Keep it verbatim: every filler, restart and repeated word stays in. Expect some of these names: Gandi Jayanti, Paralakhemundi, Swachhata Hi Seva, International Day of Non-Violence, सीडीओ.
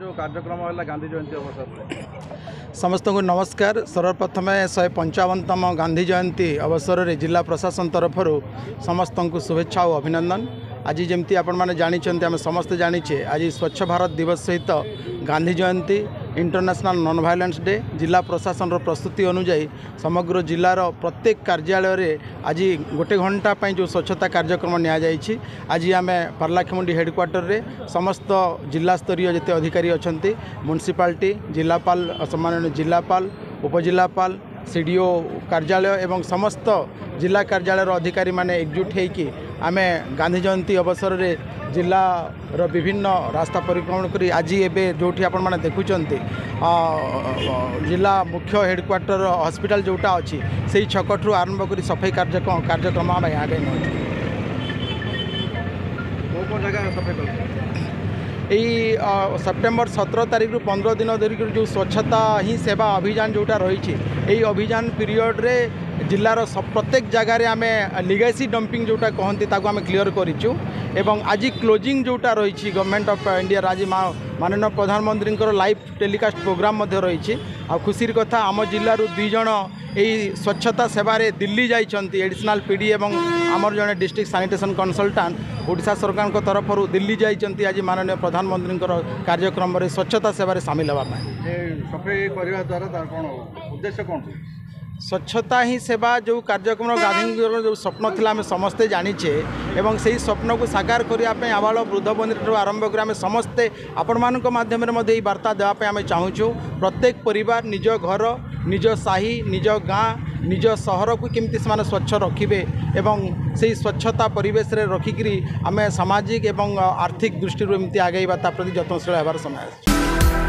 जो कार्यक्रम है गांधी जयंती अवसर समस्त को नमस्कार। सर्वप्रथम शहे पंचावनतम गांधी जयंती अवसर रे जिला प्रशासन तरफ समस्त को शुभेच्छा और अभिनंदन। आज जमी आपण मैंने जानी समस्ते जानीचे आज स्वच्छ भारत दिवस सहित Gandhi Jayanti international non violence day जिला प्रशासन प्रस्तुति अनुजाई समग्र जिलार प्रत्येक कार्यालय रे आज गोटे घंटा पर जो स्वच्छता कार्यक्रम नि आज आम परलाखेमुंडी हेडक्वार्टर रे समस्त जिला स्तरीय जिते अधिकारी अच्छा म्युनिसिपालिटी जिलापाल सम्माननीय जिलापाल उपजिलापाल सीडीओ कार्यालय एवं समस्त जिला कार्यालय अधिकारी माने एकजुट होकर आम गांधी जयंती अवसर रे जिला रो विभिन्न रास्ता परिक्रमण करी आज एवं जो आपण मैंने देखुं जिला मुख्य हेडक्वार्टर हॉस्पिटल जोटा अच्छी से ही छकठू आरंभ कर सफाई कार्यक्रम कार्यक्रम आम आगे नई सेप्टेम्बर सत्रह तारीख रु पंद्रह दिन धरिक जो स्वच्छता ही सेवा अभियान जोटा रही यही अभियान पीरियड रे जिलार प्रत्येक जगार आम लिगेसी डंपिंग जोटा कहती आम क्लीयर करूँ एवं आज क्लोजिंग जोटा रही गवर्नमेंट ऑफ इंडिया आज माननीय प्रधानमंत्री लाइव टेलीकास्ट प्रोग्राम रही खुशी कथा आम जिलूर दुईज यही स्वच्छता सेवार दिल्ली जाती एडिशनल पीडी एवं आमर जड़े डिस्ट्रिक्ट सैनिटेशन कनसल्टाट ओडा सरकार तरफ दिल्ली जाती आज माननीय प्रधानमंत्री कार्यक्रम स्वच्छता सेवार सामिल होगापाई सफाई करने द्वारा तार कौन उद्देश्य कौन स्वच्छता ही सेवा जो कार्यक्रम गांधी जो स्वप्न थी आम समस्ते जानीचे एवं से ही स्वप्न को साकार करने आवाल वृद्ध बंधु आरंभ कर आम समस्ते आपण माध्यम बार्ता देवाई आम चाहूँ प्रत्येक परिवार निज घर निज साही निज गाँ निज सहर को केमती से स्वच्छ रखिबे एवं से स्वच्छता परिवेश रखिक आम सामाजिक एवं आर्थिक दृष्टि एमती आगे प्रति जत्नशील होबार समय।